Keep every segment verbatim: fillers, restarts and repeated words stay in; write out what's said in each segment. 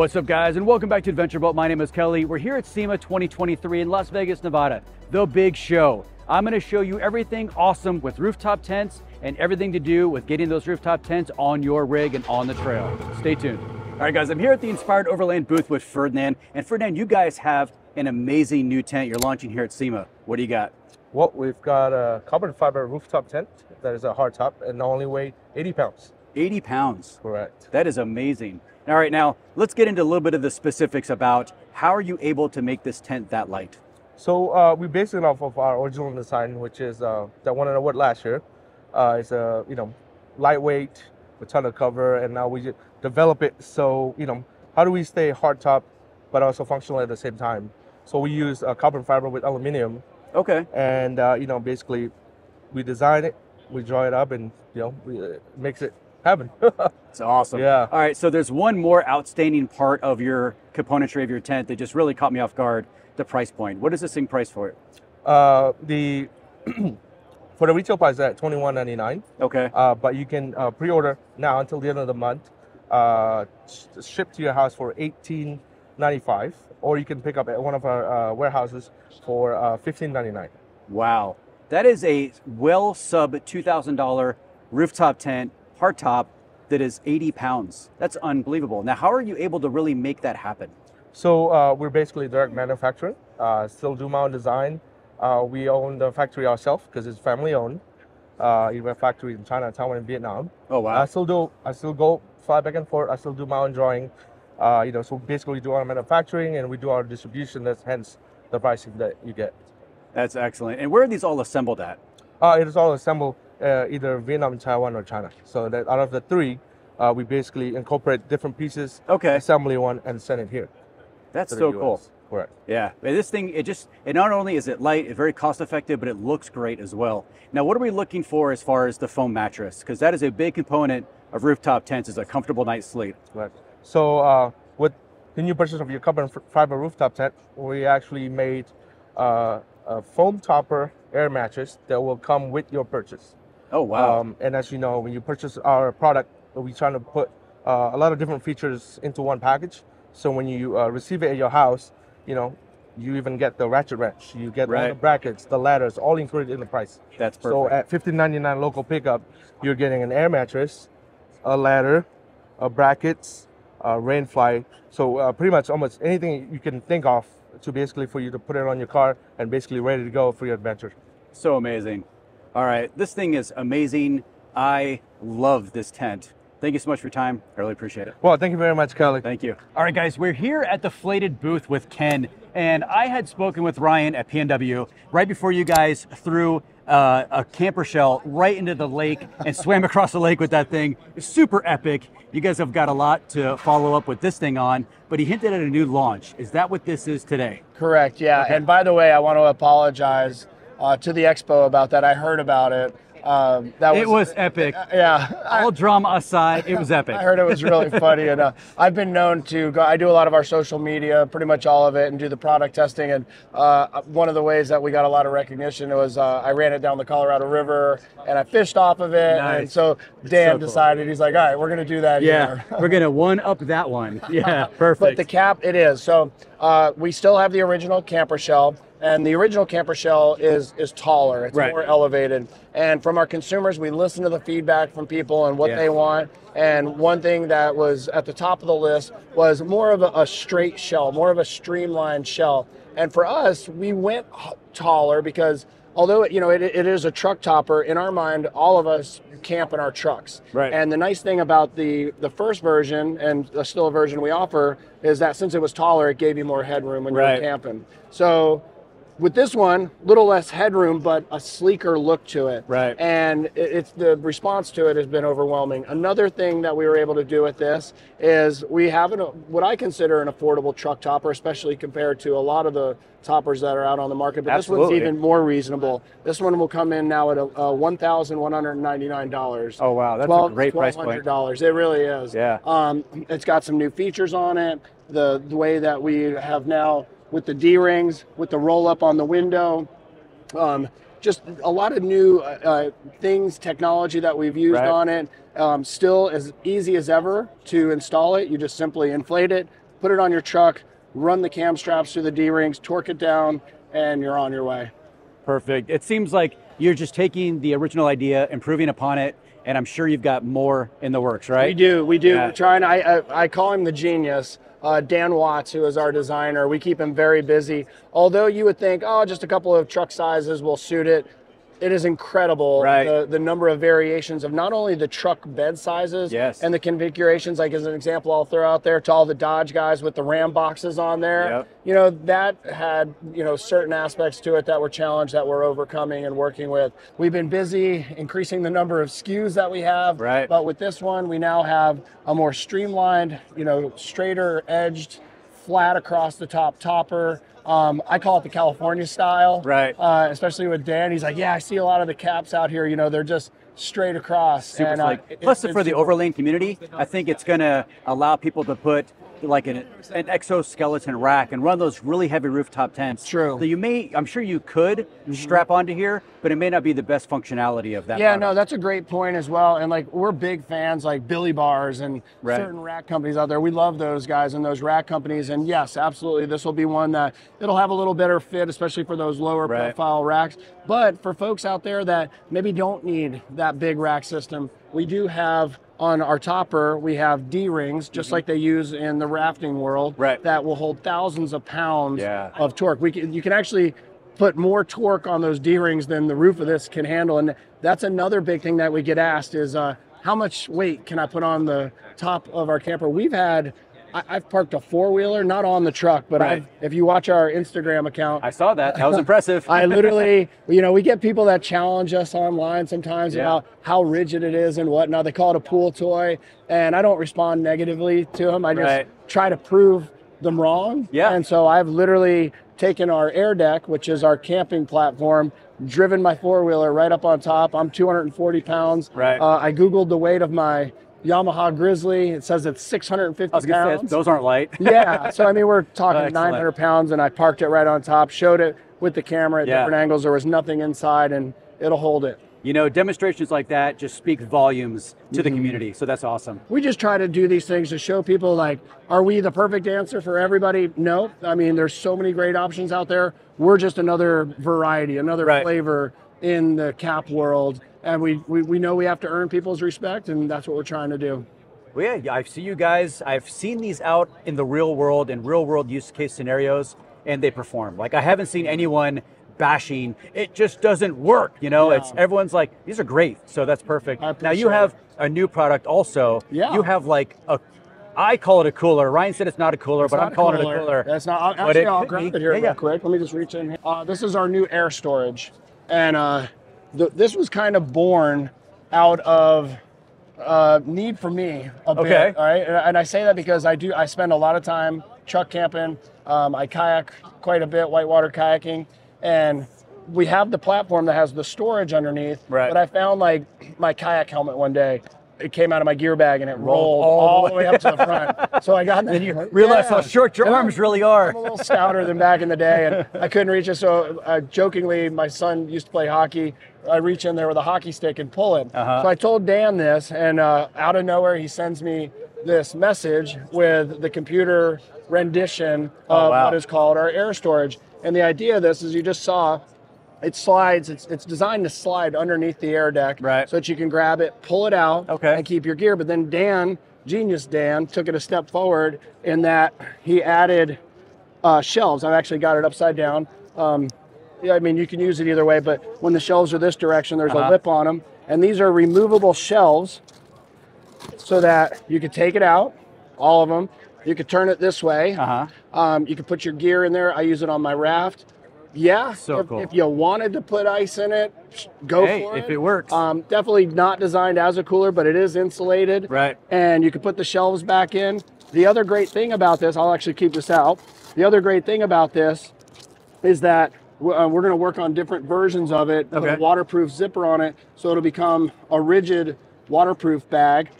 What's up, guys, and welcome back to Adventure Built. My name is Kelly. We're here at SEMA twenty twenty-three in Las Vegas, Nevada, the big show. I'm going to show you everything awesome with rooftop tents and everything to do with getting those rooftop tents on your rig and on the trail. Stay tuned. All right, guys, I'm here at the Inspired Overland booth with Ferdinand. And Ferdinand, you guys have an amazing new tent you're launching here at SEMA. What do you got? Well, we've got a carbon fiber rooftop tent that is a hard top and only weighs eighty pounds. eighty pounds. Correct. That is amazing. All right, now let's get into a little bit of the specifics about how are you able to make this tent that light? So uh, we based it off of our original design, which is uh, that won an award last year. Uh, it's a you know lightweight, a ton of cover, and now we just develop it. So you know how do we stay hard top, but also functional at the same time? So we use uh, carbon fiber with aluminum. Okay. And uh, you know basically, we design it, we draw it up, and you know we, it makes it happen. It's awesome. Yeah. All right. So there's one more outstanding part of your componentry of your tent that just really caught me off guard. The price point. What is this thing priced for? Uh, the for the retail price at twenty-one ninety-nine. Okay. Uh, but you can uh, pre-order now until the end of the month. Uh, shipped to your house for eighteen ninety-five, or you can pick up at one of our uh, warehouses for uh, fifteen ninety-nine. Wow, that is a well sub two thousand dollar rooftop tent. Hardtop that is eighty pounds. That's unbelievable. Now, how are you able to really make that happen? So uh, we're basically direct manufacturer, uh, still do my own design. Uh, we own the factory ourselves because it's family owned. Uh, we have factories in China, Taiwan, and Vietnam. Oh wow! I still do. I still go fly back and forth. I still do my own drawing. Uh, you know, so basically we do our manufacturing and we do our distribution. That's hence the pricing that you get. That's excellent. And where are these all assembled at? Uh, it is all assembled. Uh, either Vietnam, Taiwan, or China. So that out of the three, uh, we basically incorporate different pieces, okay, assembly one, and send it here. That's so cool. Correct. Yeah, and this thing, it just, it not only is it light, it's very cost effective, but it looks great as well. Now, what are we looking for as far as the foam mattress? Because that is a big component of rooftop tents, is a comfortable night's sleep. Right. So uh, with the new purchase of your carbon fiber rooftop tent, we actually made uh, a foam topper air mattress that will come with your purchase. Oh, wow. Um, and as you know, when you purchase our product, we're trying to put uh, a lot of different features into one package. So when you uh, receive it at your house, you know, you even get the ratchet wrench, you get right. the brackets, the ladders, all included in the price. That's perfect. So at fifteen ninety-nine local pickup, you're getting an air mattress, a ladder, a brackets, a rain fly. So uh, pretty much almost anything you can think of to basically for you to put it on your car and basically ready to go for your adventure. So amazing. All right, this thing is amazing. I love this tent. Thank you so much for your time. I really appreciate it. Well, thank you very much, Kelly. Thank you. All right, guys, we're here at the Flated booth with Ken, and I had spoken with Ryan at P N W right before you guys threw uh, a camper shell right into the lake and swam across the lake with that thing. It's super epic. You guys have got a lot to follow up with this thing on, but he hinted at a new launch. Is that what this is today? Correct, yeah. Okay. And by the way, I want to apologize Uh, to the expo about that. I heard about it. Um, that was, it was epic. Uh, yeah. All I, drama aside, it was epic. I heard it was really funny. And uh, I've been known to go, I do a lot of our social media, pretty much all of it, and do the product testing. And uh, one of the ways that we got a lot of recognition was uh, I ran it down the Colorado River and I fished off of it. Nice. And so Dan so cool. decided, he's like, all right, we're going to do that yeah, here. We're going to one up that one. Yeah, perfect. But the cap, it is. So uh, we still have the original camper shell. And the original camper shell is is taller, it's right. more elevated. And from our consumers, we listen to the feedback from people and what yeah. they want. And one thing that was at the top of the list was more of a, a straight shell, more of a streamlined shell. And for us, we went taller because although it, you know, it, it is a truck topper, in our mind, all of us camp in our trucks. Right. And the nice thing about the, the first version, and the still version we offer, is that since it was taller, it gave you more headroom when right. you were camping. So with this one, a little less headroom, but a sleeker look to it. Right. And it's the response to it has been overwhelming. Another thing that we were able to do with this is we have an, what I consider an affordable truck topper, especially compared to a lot of the toppers that are out on the market. But Absolutely. This one's even more reasonable. This one will come in now at a, a one thousand one hundred ninety-nine dollars. Oh, wow. That's twelve, a great price point. It really is. Yeah. Um, it's got some new features on it. The, the way that we have now with the D-rings, with the roll-up on the window, um, just a lot of new uh, things, technology that we've used right. on it. Um, still as easy as ever to install it. You just simply inflate it, put it on your truck, run the cam straps through the D-rings, torque it down, and you're on your way. Perfect. It seems like you're just taking the original idea, improving upon it, and I'm sure you've got more in the works, right? We do, we do. Yeah. We're trying. I, I I call him the genius, uh, Dan Watts, who is our designer. We keep him very busy. Although you would think, oh, just a couple of truck sizes will suit it. It is incredible, right? the, the number of variations of not only the truck bed sizes, yes, and the configurations. Like as an example, I'll throw out there to all the Dodge guys with the Ram boxes on there. Yep. You know, that had, you know, certain aspects to it that were challenged that we're overcoming and working with. We've been busy increasing the number of S K Us that we have, right? But with this one, we now have a more streamlined, you know, straighter edged, flat across the top topper. Um, I call it the California style, right? Uh, especially with Dan, he's like, yeah, I see a lot of the caps out here, you know, they're just straight across. Super and, uh, it, Plus it, for the overland community, I think it's going to allow people to put like an, an exoskeleton rack and run those really heavy rooftop tents. True. So you may, I'm sure you could mm-hmm. strap onto here, but it may not be the best functionality of that. Yeah, product. No, that's a great point as well. And like, we're big fans like Billy Bars and right. certain rack companies out there. We love those guys and those rack companies. And yes, absolutely, this will be one that it'll have a little better fit, especially for those lower right. profile racks. But for folks out there that maybe don't need that big rack system, we do have on our topper, we have D-rings, just mm-hmm. like they use in the rafting world, right. that will hold thousands of pounds yeah. of torque. We can, you can actually put more torque on those D-rings than the roof of this can handle. And that's another big thing that we get asked is, uh, how much weight can I put on the top of our camper? We've had, I, I've parked a four-wheeler, not on the truck, but right. I've, if you watch our Instagram account. I saw that, that was impressive. I literally, you know, we get people that challenge us online sometimes yeah. about how rigid it is and whatnot. They call it a pool toy, and I don't respond negatively to them. I just right. try to prove them wrong. Yeah. And so I've literally taken our air deck, which is our camping platform, driven my four-wheeler right up on top. I'm two hundred forty pounds. Right. Uh, I Googled the weight of my Yamaha Grizzly, it says it's six hundred fifty pounds. Say, those aren't light. Yeah, so I mean, we're talking oh, nine hundred pounds, and I parked it right on top, showed it with the camera at yeah. different angles. There was nothing inside, and it'll hold it. You know, demonstrations like that just speak volumes to the mm-hmm. community, so that's awesome. We just try to do these things to show people, like, are we the perfect answer for everybody? No, I mean, there's so many great options out there. We're just another variety, another right. flavor in the cap world. And we, we, we know we have to earn people's respect, and that's what we're trying to do. Well, yeah, I see you guys. I've seen these out in the real world, in real world use case scenarios, and they perform. Like, I haven't seen anyone bashing, it just doesn't work, you know? Yeah. It's everyone's like, these are great, so that's perfect. Now, you have a new product also. Yeah. You have, like, a, I call it a cooler. Ryan said it's not a cooler, it's but I'm calling cooler. it a cooler. That's not, I'll, actually, it I'll grab it here yeah, real yeah. quick. Let me just reach in here. Uh, this is our new air storage, and uh, The, this was kind of born out of uh, need for me a bit, okay. all right? And, and I say that because I do, I spend a lot of time truck camping. Um, I kayak quite a bit, whitewater kayaking. And we have the platform that has the storage underneath. Right. But I found like my kayak helmet one day. It came out of my gear bag and it rolled, rolled all the way up to the front. So I got in there. And you realize yeah. how short your and arms I'm, really are. I'm a little stouter than back in the day, and I couldn't reach it. So uh, jokingly, my son used to play hockey. I reach in there with a hockey stick and pull it. Uh-huh. So I told Dan this, and uh, out of nowhere, he sends me this message with the computer rendition of oh, wow. what is called our air storage. And the idea of this is you just saw It slides, it's, it's designed to slide underneath the air deck right. so that you can grab it, pull it out, okay. and keep your gear. But then Dan, genius Dan, took it a step forward in that he added uh, shelves. I've actually got it upside down. Um, yeah, I mean, you can use it either way, but when the shelves are this direction, there's uh-huh. a lip on them. And these are removable shelves so that you could take it out, all of them. You could turn it this way. Uh-huh. Um, you could put your gear in there. I use it on my raft. Yeah, so if, cool. if you wanted to put ice in it, go hey, for it. If it works. Um, definitely not designed as a cooler, but it is insulated. Right. And you can put the shelves back in. The other great thing about this, I'll actually keep this out. The other great thing about this is that uh, we're going to work on different versions of it. Okay. Put a waterproof zipper on it, so it'll become a rigid waterproof bag.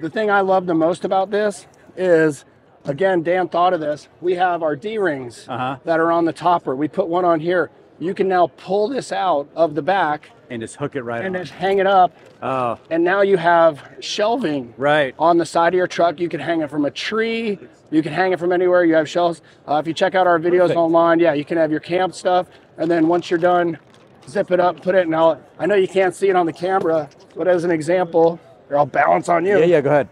The thing I love the most about this is, again, Dan thought of this. We have our D-rings uh-huh. that are on the topper. We put one on here. You can now pull this out of the back and just hook it right and on. Just hang it up. Oh. And now you have shelving right on the side of your truck. You can hang it from a tree. You can hang it from anywhere. You have shelves. Uh, if you check out our videos Perfect. online, yeah, you can have your camp stuff. And then once you're done, zip it up, put it in. I'll, I know you can't see it on the camera, but as an example, or I'll balance on you. Yeah, yeah, go ahead.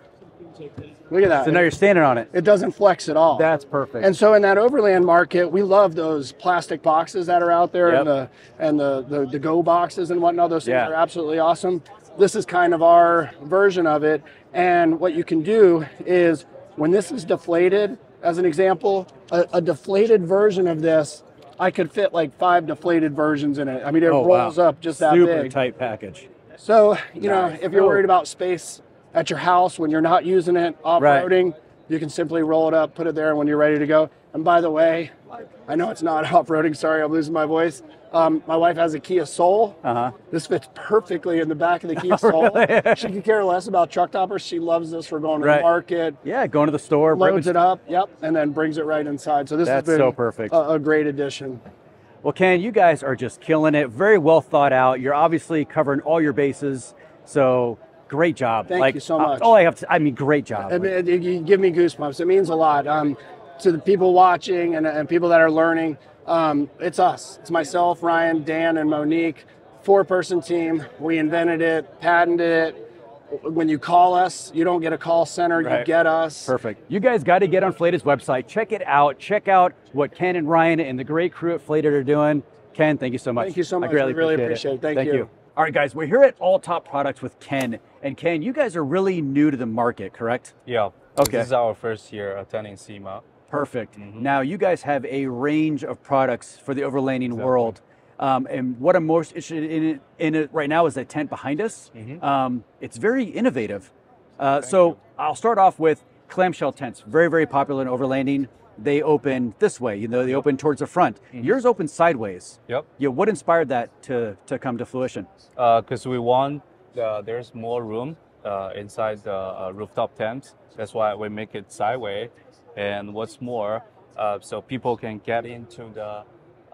Look at that. So now you're standing on it. It doesn't flex at all. That's perfect. And so in that overland market, we love those plastic boxes that are out there, yep. and the and the, the the go boxes and whatnot. Those things yeah. are absolutely awesome. This is kind of our version of it. And what you can do is when this is deflated, as an example, a, a deflated version of this, I could fit like five deflated versions in it. I mean, it oh, rolls wow. up just that Super big. Super tight package. So, you nice. know, if you're worried about space at your house when you're not using it, off-roading, right. you can simply roll it up, put it there, and when you're ready to go. And by the way, I know it's not off-roading. Sorry, I'm losing my voice. Um, my wife has a Kia Soul. Uh-huh. This fits perfectly in the back of the Kia Soul. Really? She could care less about truck toppers. She loves this for going to right. the market. Yeah, going to the store. Loads it up, yep, and then brings it right inside. So this That's has been so perfect. A, a great addition. Well, Ken, you guys are just killing it. Very well thought out. You're obviously covering all your bases. So... Great job. Thank like, you so much. All I have to, I mean, great job. I mean, it, it, you give me goosebumps. It means a lot um, to the people watching and, and people that are learning. Um, it's us. It's myself, Ryan, Dan, and Monique. Four-person team. We invented it, patented it. When you call us, you don't get a call center. Right. You get us. Perfect. You guys got to get on Flated's website. Check it out. Check out what Ken and Ryan and the great crew at Flated are doing. Ken, thank you so much. Thank you so much. I really, really appreciate it. it. Thank, thank you. you. All right, guys, we're here at All Top Products with Ken. And Ken, you guys are really new to the market, correct? Yeah. Okay. This is our first year attending SEMA. Perfect. Mm-hmm. Now, you guys have a range of products for the overlanding exactly. world. Um, and what I'm most interested in it, in it right now is that tent behind us. Mm-hmm. um, it's very innovative. Uh, so you. I'll start off with clamshell tents. Very, very popular in overlanding. They open this way, you know, they open towards the front. Mm-hmm. Yours open sideways. Yep. Yeah, what inspired that to, to come to fruition? Because uh, we want Uh, there's more room uh, inside the uh, rooftop tent. That's why we make it sideways. And what's more, uh, so people can get into the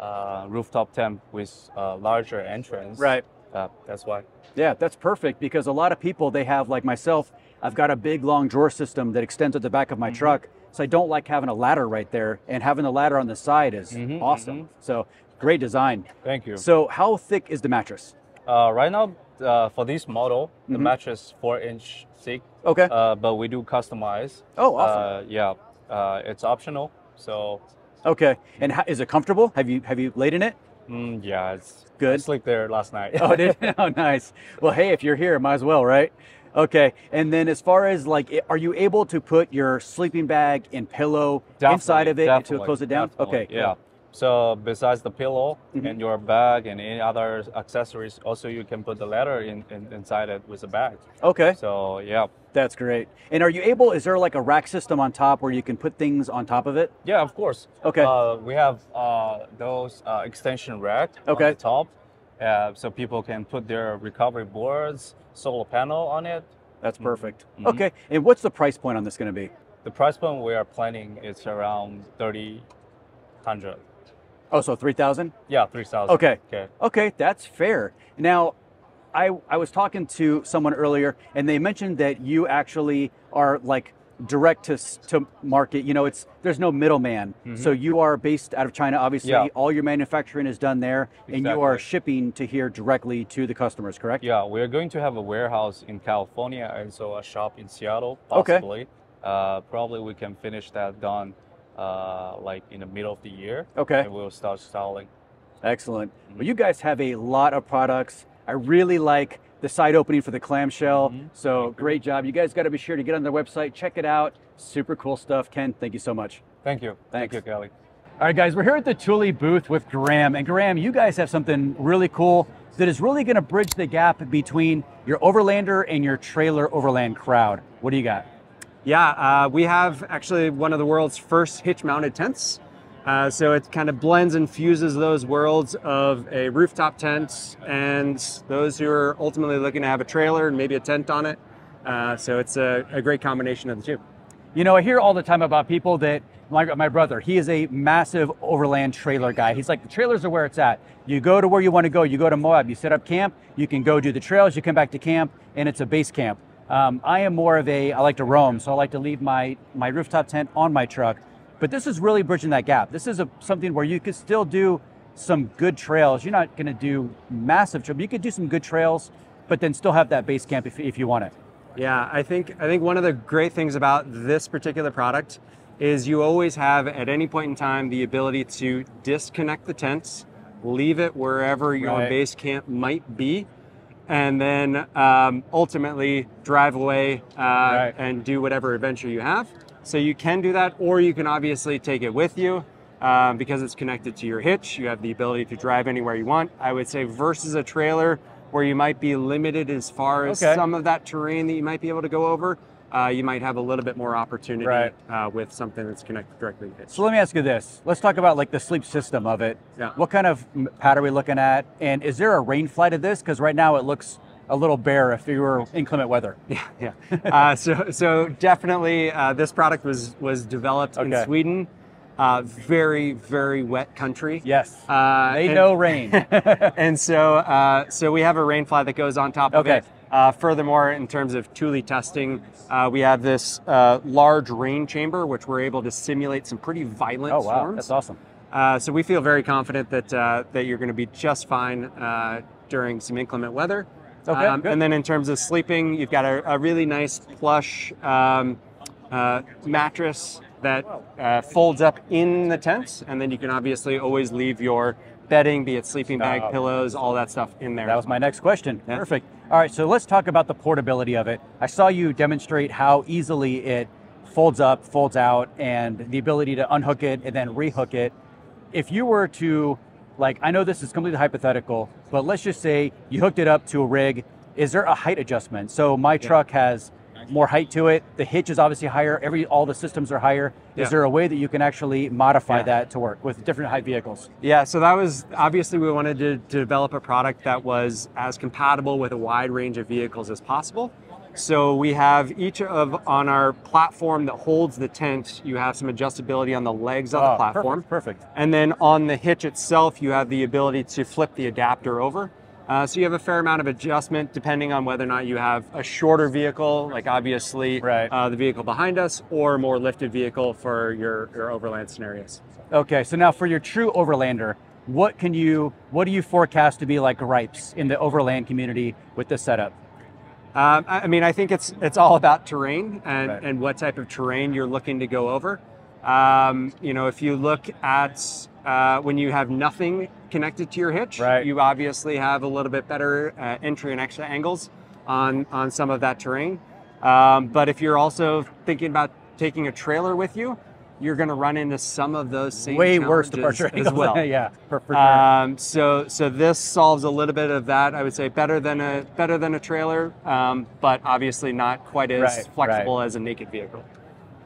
uh, rooftop tent with uh, larger entrance. Right. Uh, that's why. Yeah, that's perfect because a lot of people, they have, like myself, I've got a big long drawer system that extends at the back of my mm-hmm. truck. So I don't like having a ladder right there, and having the ladder on the side is mm-hmm, awesome. Mm-hmm. So great design. Thank you. So how thick is the mattress? Uh, right now, Uh, for this model, mm-hmm. the mattress four inch thick. Okay. Uh, but we do customize. Oh, awesome. Uh, yeah, uh, it's optional. So. Okay. And how, is it comfortable? Have you have you laid in it? Mm, yeah, it's good. I slept there last night. Oh, did? Oh, nice. Well, hey, if you're here, might as well, right? Okay. And then, as far as like, are you able to put your sleeping bag and pillow definitely, inside of it to close it down? Definitely. Okay. Yeah. Cool. So besides the pillow mm-hmm. and your bag and any other accessories, also you can put the ladder in, in, inside it with the bag. Okay. So, yeah. That's great. And are you able, is there like a rack system on top where you can put things on top of it? Yeah, of course. Okay. Uh, we have uh, those uh, extension rack okay. on the top. Uh, so people can put their recovery boards, solar panel on it. That's perfect. Mm-hmm. Okay. And what's the price point on this going to be? The price point we are planning is around thirty hundred. Oh, so three thousand? Yeah, three thousand. Okay. okay. Okay, that's fair. Now, I I was talking to someone earlier, and they mentioned that you actually are like direct to to market. You know, it's there's no middleman. Mm-hmm. So you are based out of China, obviously. Yeah. All your manufacturing is done there, exactly. and you are shipping to here directly to the customers, correct? Yeah, we're going to have a warehouse in California and so a shop in Seattle, possibly. Okay. Uh, probably we can finish that done. Uh, like in the middle of the year. Okay. And we'll start styling. Excellent. Mm-hmm. Well, you guys have a lot of products. I really like the side opening for the clamshell. Mm-hmm. So great job. You guys got to be sure to get on their website, check it out. Super cool stuff. Ken, thank you so much. Thank you. Thanks. Thank you, Kelly. All right, guys, we're here at the Thule booth with Graham. And Graham, you guys have something really cool that is really going to bridge the gap between your overlander and your trailer overland crowd. What do you got? Yeah, uh, we have actually one of the world's first hitch-mounted tents. Uh, so it kind of blends and fuses those worlds of a rooftop tent and those who are ultimately looking to have a trailer and maybe a tent on it. Uh, so it's a, a great combination of the two. You know, I hear all the time about people that, like my brother, he is a massive overland trailer guy. He's like, the trailers are where it's at. You go to where you want to go. You go to Moab, you set up camp, you can go do the trails, you come back to camp, and it's a base camp. Um, I am more of a, I like to roam, so I like to leave my, my rooftop tent on my truck. But this is really bridging that gap. This is a, something where you could still do some good trails. You're not going to do massive trails. You could do some good trails, but then still have that base camp if, if you want it. Yeah, I think I think one of the great things about this particular product is you always have, at any point in time, the ability to disconnect the tents, leave it wherever your right. base camp might be, and then um, ultimately drive away uh, right. and do whatever adventure you have. So you can do that, or you can obviously take it with you. Um, because it's connected to your hitch, you have the ability to drive anywhere you want. I would say versus a trailer, where you might be limited as far as okay. some of that terrain that you might be able to go over, uh, you might have a little bit more opportunity right. uh, with something that's connected directly to the pitch. So let me ask you this. Let's talk about like the sleep system of it. Yeah. What kind of pad are we looking at? And is there a rain flight of this? Because right now it looks a little bare if you were inclement weather. Yeah, yeah. uh, so, so definitely uh, this product was, was developed okay. in Sweden. Uh, very, very wet country. Yes, uh, they and, know rain. And so uh, so we have a rain fly that goes on top of okay. it. Uh, furthermore, in terms of Thule testing, uh, we have this uh, large rain chamber, which we're able to simulate some pretty violent oh, wow. storms. That's awesome. Uh, so we feel very confident that, uh, that you're going to be just fine uh, during some inclement weather. Okay, um, and then in terms of sleeping, you've got a, a really nice plush um, uh, mattress that uh, folds up in the tent, and then you can obviously always leave your bedding, be it sleeping bag, uh, pillows, all that stuff in there. That was my next question. Yeah. Perfect. All right, so let's talk about the portability of it. I saw you demonstrate how easily it folds up, folds out, and the ability to unhook it and then rehook it. If you were to, like, I know this is completely hypothetical, but let's just say you hooked it up to a rig. Is there a height adjustment? So my yeah. truck has more height to it. The hitch is obviously higher. Every all the systems are higher. Yeah. Is there a way that you can actually modify yeah. that to work with different height vehicles? Yeah, so that was, obviously we wanted to, to develop a product that was as compatible with a wide range of vehicles as possible. So we have each of, on our platform that holds the tent, you have some adjustability on the legs of oh, the platform. Perfect, perfect. And then on the hitch itself, you have the ability to flip the adapter over. Uh, so you have a fair amount of adjustment depending on whether or not you have a shorter vehicle, like obviously right. uh, the vehicle behind us, or a more lifted vehicle for your, your overland scenarios. Okay, so now for your true overlander, what can you, what do you forecast to be like gripes in the overland community with this setup? Um, I mean, I think it's it's all about terrain and, right. and what type of terrain you're looking to go over. Um, you know, if you look at uh, when you have nothing connected to your hitch, right. you obviously have a little bit better uh, entry and exit angles on, on some of that terrain. Um, but if you're also thinking about taking a trailer with you, you're going to run into some of those same way worse departure as well. Yeah, for, for sure. um, so so this solves a little bit of that. I would say better than a better than a trailer, um, but obviously not quite as right, flexible right. as a naked vehicle.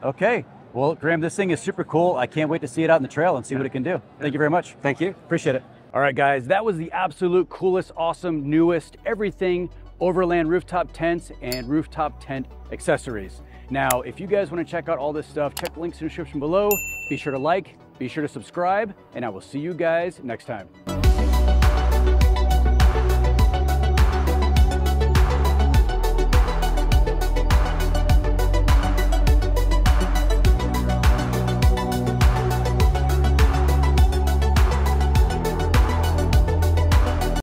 Okay. Well, Graham, this thing is super cool. I can't wait to see it out on the trail and see yeah. what it can do. Yeah. Thank you very much. Thank you. Appreciate it. All right, guys, that was the absolute coolest, awesome, newest, everything overland rooftop tents and rooftop tent accessories. Now, if you guys want to check out all this stuff, check the links in the description below. Be sure to like, be sure to subscribe, and I will see you guys next time.